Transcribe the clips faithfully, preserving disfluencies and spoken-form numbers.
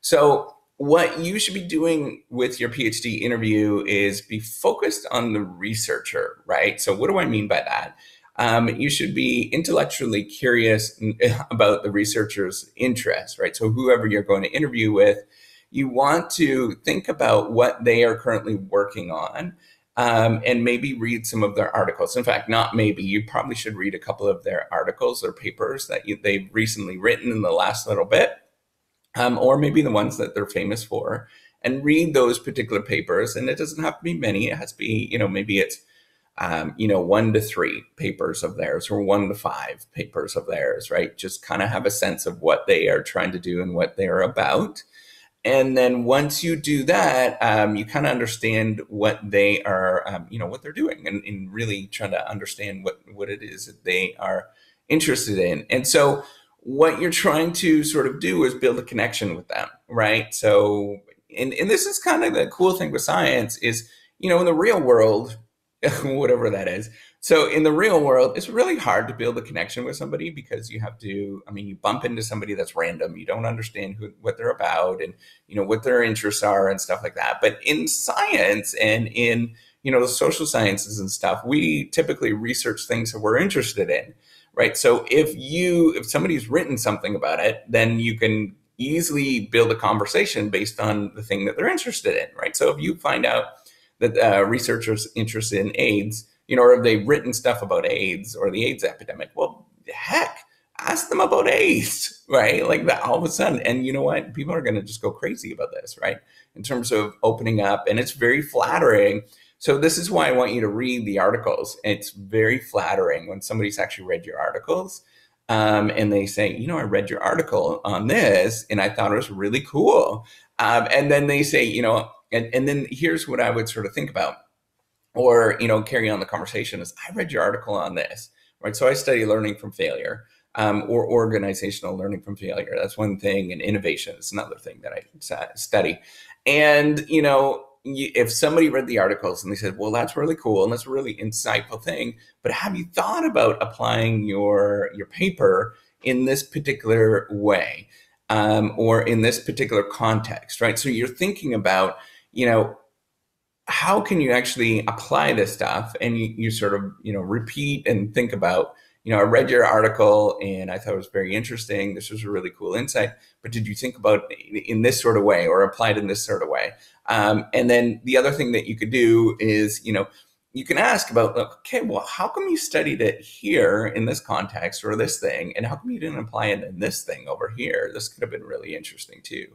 So what you should be doing with your PhD interview is be focused on the researcher, right? So what do I mean by that? Um, you should be intellectually curious about the researcher's interests, right? So whoever you're going to interview with, you want to think about what they are currently working on, um, and maybe read some of their articles. In fact, not maybe, you probably should read a couple of their articles or papers that you, they've recently written in the last little bit, um, or maybe the ones that they're famous for, and read those particular papers. And it doesn't have to be many. It has to be, you know, maybe it's, Um, you know, one to three papers of theirs or one to five papers of theirs, right? Just kind of have a sense of what they are trying to do and what they're about. And then once you do that, um, you kind of understand what they are, um, you know, what they're doing and, and really trying to understand what, what it is that they are interested in. And so what you're trying to sort of do is build a connection with them, right? So, and, and this is kind of the cool thing with science is, you know, in the real world, whatever that is. So in the real world, it's really hard to build a connection with somebody because you have to, I mean, you bump into somebody that's random. You don't understand who, what they're about and, you know, what their interests are and stuff like that. But in science and in, you know, the social sciences and stuff, we typically research things that we're interested in, right? So if you, if somebody's written something about it, then you can easily build a conversation based on the thing that they're interested in, right? So if you find out that uh, researchers interested in AIDS, you know, or have they written stuff about AIDS or the AIDS epidemic? Well, heck, ask them about AIDS, right? Like that all of a sudden. And you know what? People are gonna just go crazy about this, right? In terms of opening up, and it's very flattering. So this is why I want you to read the articles. It's very flattering when somebody's actually read your articles um, and they say, you know, I read your article on this and I thought it was really cool. Um, and then they say, you know, And, and then here's what I would sort of think about or, you know, carry on the conversation is I read your article on this, right? So I study learning from failure um, or organizational learning from failure. That's one thing. And innovation is another thing that I study. And, you know, if somebody read the articles and they said, well, that's really cool. And that's a really insightful thing. But have you thought about applying your your paper in this particular way um, or in this particular context, right? So you're thinking about, you know, how can you actually apply this stuff? And you, you sort of, you know, repeat and think about, you know, I read your article and I thought it was very interesting. This was a really cool insight, but did you think about it in this sort of way or applied in this sort of way? Um, and then the other thing that you could do is, you know, you can ask about, okay, well, how come you studied it here in this context or this thing? And how come you didn't apply it in this thing over here? This could have been really interesting too.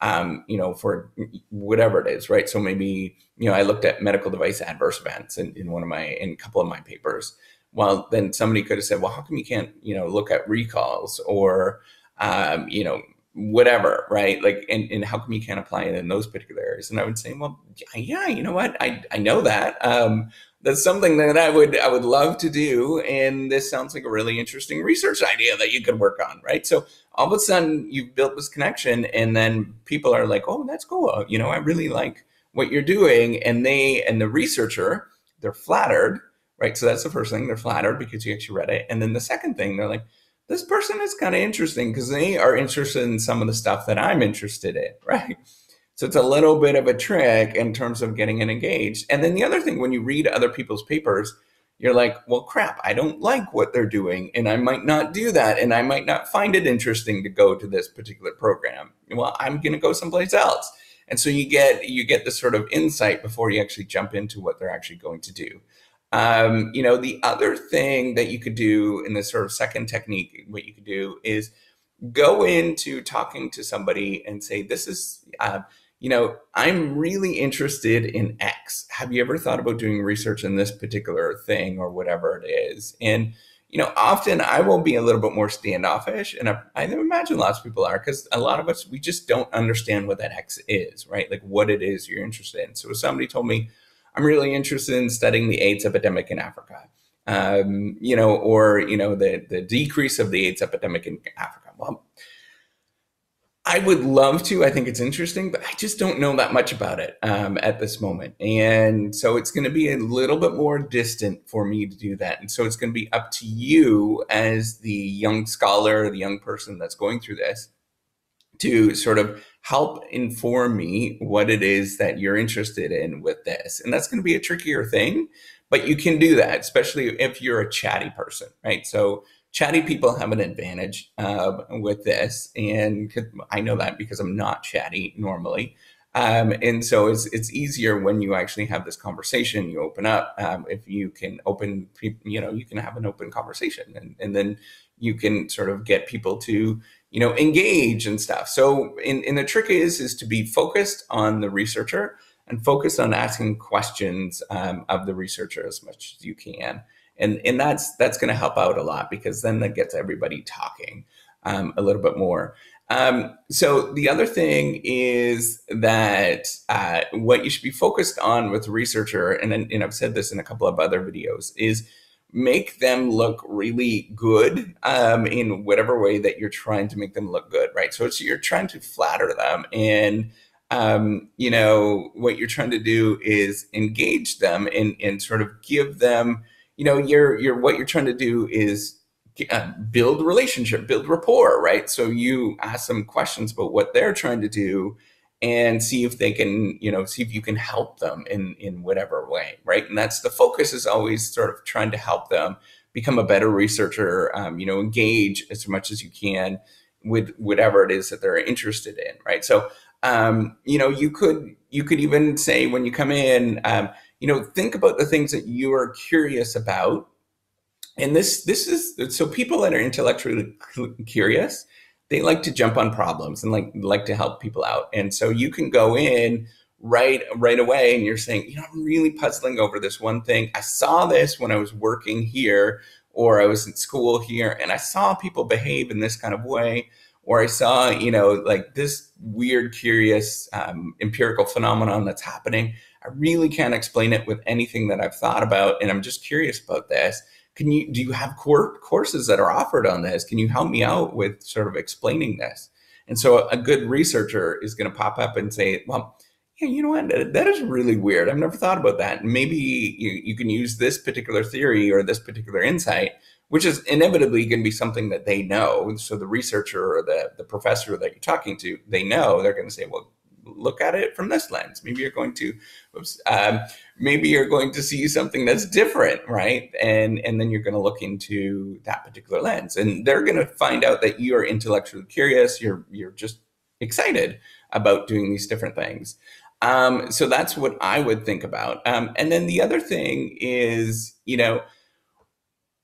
Um, you know, for whatever it is, right? So maybe, you know, I looked at medical device adverse events in, in one of my, in a couple of my papers. Well, then somebody could have said, well, how come you can't, you know, look at recalls or, um, you know, whatever, right? Like, and, and how come you can't apply it in those particular areas? And I would say, well, yeah, you know what? I, I know that. Um, that's something that I would, I would love to do. And this sounds like a really interesting research idea that you could work on, right? So all of a sudden you've built this connection and then people are like, oh, that's cool. You know, I really like what you're doing. And they, and the researcher, they're flattered, right? So that's the first thing, they're flattered because you actually read it. And then the second thing, they're like, this person is kind of interesting because they are interested in some of the stuff that I'm interested in, right? So it's a little bit of a trick in terms of getting it engaged. And then the other thing, when you read other people's papers, you're like, well, crap, I don't like what they're doing and I might not do that and I might not find it interesting to go to this particular program. Well, I'm gonna go someplace else. And so you get, you get this sort of insight before you actually jump into what they're actually going to do. Um, you know, the other thing that you could do in this sort of second technique, what you could do is go into talking to somebody and say, this is, uh, you know, I'm really interested in X. Have you ever thought about doing research in this particular thing or whatever it is? And, you know, often I will be a little bit more standoffish. And I, I imagine lots of people are, because a lot of us, we just don't understand what that X is, right? Like what it is you're interested in. So if somebody told me, I'm really interested in studying the AIDS epidemic in Africa, um, you know, or, you know, the, the decrease of the AIDS epidemic in Africa. Well, I would love to. I think it's interesting, but I just don't know that much about it um, at this moment. And so it's going to be a little bit more distant for me to do that. And so it's going to be up to you as the young scholar, the young person that's going through this, to sort of help inform me what it is that you're interested in with this. And that's going to be a trickier thing, but you can do that, especially if you're a chatty person, right? So chatty people have an advantage uh, with this. And I know that because I'm not chatty normally. Um, and so it's, it's easier when you actually have this conversation, you open up, um, if you can open, you know, you can have an open conversation and, and then you can sort of get people to, you know, engage and stuff. So in, in the trick is, is to be focused on the researcher and focused on asking questions um, of the researcher as much as you can. And, and that's, that's going to help out a lot because then that gets everybody talking um, a little bit more. Um, so the other thing is that uh, what you should be focused on with the researcher, and, and I've said this in a couple of other videos, is make them look really good um, in whatever way that you're trying to make them look good, right? So it's, you're trying to flatter them, and um, you know what you're trying to do is engage them and, and sort of give them, you know, your your what you're trying to do is Uh, build relationship, build rapport, right? So you ask them questions about what they're trying to do and see if they can, you know, see if you can help them in, in whatever way, right? And that's the focus, is always sort of trying to help them become a better researcher, um, you know, engage as much as you can with whatever it is that they're interested in, right? So, um, you know, you could, you could even say when you come in, um, you know, think about the things that you are curious about. And this, this is, so people that are intellectually curious, they like to jump on problems and like, like to help people out. And so you can go in right, right away and you're saying, you know, I'm really puzzling over this one thing. I saw this when I was working here, or I was in school here, and I saw people behave in this kind of way, or I saw, you know, like this weird, curious um, empirical phenomenon that's happening. I really can't explain it with anything that I've thought about, and I'm just curious about this. Can you, do you have core courses that are offered on this? Can you help me out with sort of explaining this? And so a good researcher is going to pop up and say, well, yeah, you know what, that is really weird. I've never thought about that. Maybe you, you can use this particular theory or this particular insight, which is inevitably going to be something that they know. So the researcher or the, the professor that you're talking to, they know, they're going to say, well, look at it from this lens. Maybe you're going to, oops, um, maybe you're going to see something that's different, right? And and then you're going to look into that particular lens, and they're going to find out that you are intellectually curious. You're you're just excited about doing these different things. Um, so that's what I would think about. Um, and then the other thing is, you know,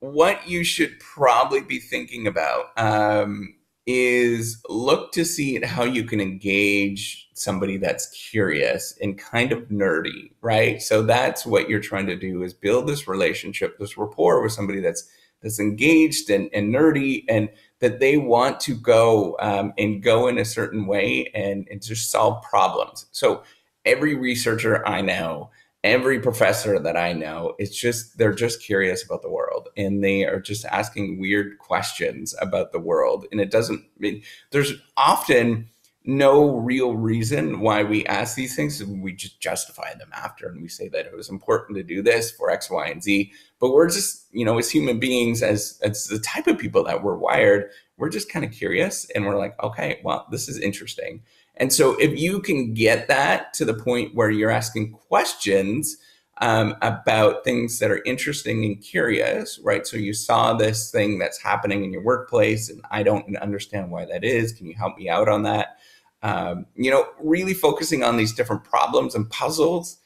what you should probably be thinking about. Um, is look to see how you can engage somebody that's curious and kind of nerdy, right? So that's what you're trying to do, is build this relationship, this rapport with somebody that's that's engaged and, and nerdy, and that they want to go um, and go in a certain way and, and just solve problems. So every researcher I know, every professor that I know, it's just, they're just curious about the world, and they are just asking weird questions about the world. And it doesn't, it, there's often no real reason why we ask these things. We just justify them after, and we say that it was important to do this for X, Y, and Z. But we're just, you know, as human beings, as, as the type of people that we're wired, we're just kind of curious, and we're like, okay, well, this is interesting. And so if you can get that to the point where you're asking questions um, about things that are interesting and curious, right? So you saw this thing that's happening in your workplace, and I don't understand why that is. Can you help me out on that? Um, you know, really focusing on these different problems and puzzles,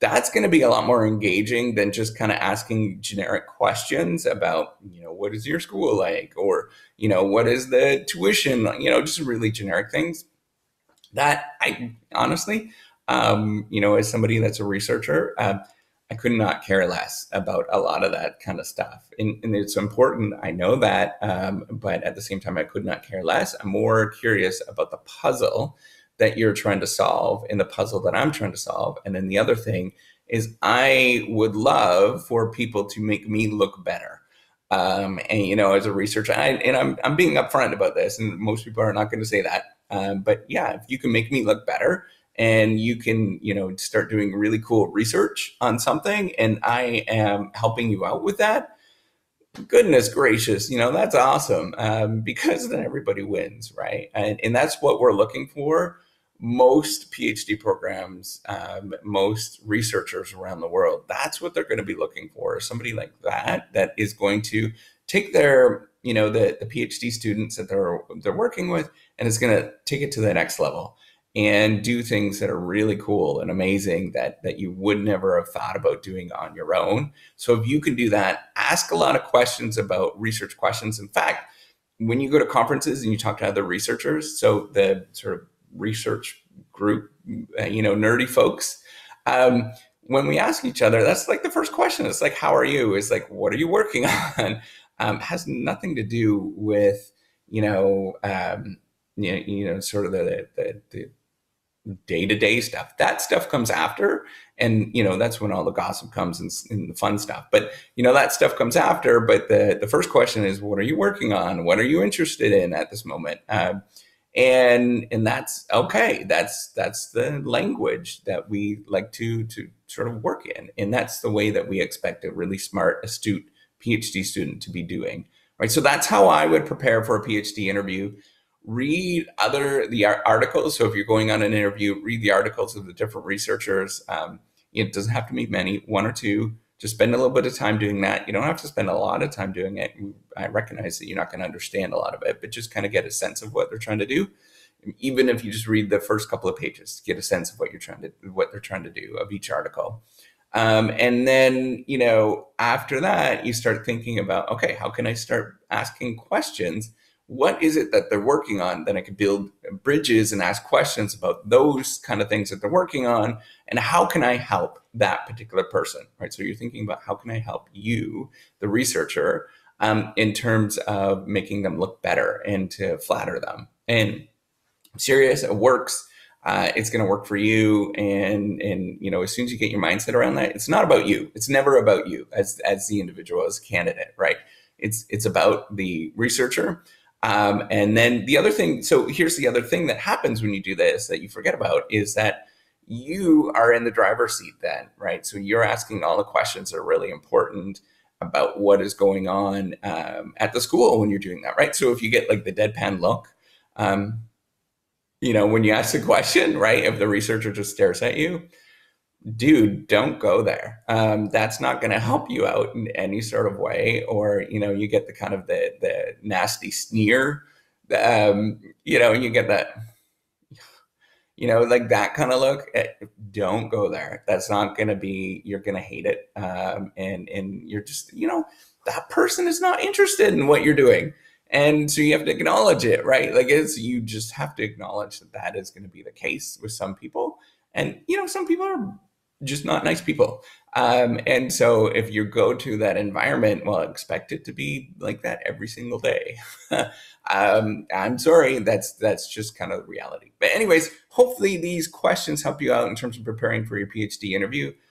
that's going to be a lot more engaging than just kind of asking generic questions about, you know, what is your school like? Or, you know, what is the tuition like? You know, just really generic things. That I honestly, um, you know, as somebody that's a researcher, uh, I could not care less about a lot of that kind of stuff. And, and it's important, I know that, um, but at the same time, I could not care less. I'm more curious about the puzzle that you're trying to solve and the puzzle that I'm trying to solve. And then the other thing is, I would love for people to make me look better. Um, and, you know, as a researcher, I, and I'm, I'm being upfront about this, and most people are not going to say that. Um, but yeah, if you can make me look better, and you can, you know, start doing really cool research on something, and I am helping you out with that, goodness gracious, you know, that's awesome, um, because then everybody wins, right? And, and that's what we're looking for. Most PhD programs, um, most researchers around the world, that's what they're going to be looking for. Somebody like that, that is going to take their, you know, the, the PhD students that they're, they're working with, and it's going to take it to the next level and do things that are really cool and amazing that, that you would never have thought about doing on your own. So if you can do that, ask a lot of questions about research questions. In fact, when you go to conferences and you talk to other researchers, so the sort of research group, you know, nerdy folks, um, when we ask each other, that's like the first question. It's like, how are you? It's like, what are you working on? Um, has nothing to do with, you know, um, you know, you know, sort of the, the, the day-to-day stuff. That stuff comes after, and you know, that's when all the gossip comes and, and the fun stuff. But you know, that stuff comes after. But the the first question is, what are you working on? What are you interested in at this moment? Uh, and and that's okay. That's that's the language that we like to to sort of work in, and that's the way that we expect a really smart, astute PhD student to be doing, right? So that's how I would prepare for a PhD interview. Read other the articles. So if you're going on an interview, read the articles of the different researchers. Um, it doesn't have to be many, one or two. Just spend a little bit of time doing that. You don't have to spend a lot of time doing it. I recognize that you're not going to understand a lot of it, but just kind of get a sense of what they're trying to do. Even if you just read the first couple of pages, get a sense of what you're trying to what they're trying to do of each article. Um, and then, you know, after that, you start thinking about, okay, how can I start asking questions? What is it that they're working on? Then I can build bridges and ask questions about those kind of things that they're working on. And how can I help that particular person, right? So you're thinking about how can I help you, the researcher, um, in terms of making them look better and to flatter them. And I'm serious, it works. Uh, it's going to work for you. And, and, you know, as soon as you get your mindset around that, it's not about you. It's never about you as, as the individual, as a candidate, right? It's, it's about the researcher. Um, and then the other thing, so here's the other thing that happens when you do this that you forget about, is that you are in the driver's seat then, right? So you're asking all the questions that are really important about what is going on um, at the school when you're doing that, right? So if you get like the deadpan look, um, you know, when you ask the question, right, if the researcher just stares at you, dude, don't go there. Um, that's not going to help you out in any sort of way. Or, you know, you get the kind of the, the nasty sneer, um, you know, you get that, you know, like that kind of look. Don't go there. That's not going to be, you're going to hate it. Um, and, and you're just, you know, that person is not interested in what you're doing. And so you have to acknowledge it, right? Like it's, you just have to acknowledge that that is going to be the case with some people. And, you know, some people are just not nice people. Um, and so if you go to that environment, well, expect it to be like that every single day. um, I'm sorry, that's that's just kind of reality. But anyways, hopefully these questions help you out in terms of preparing for your PhD interview.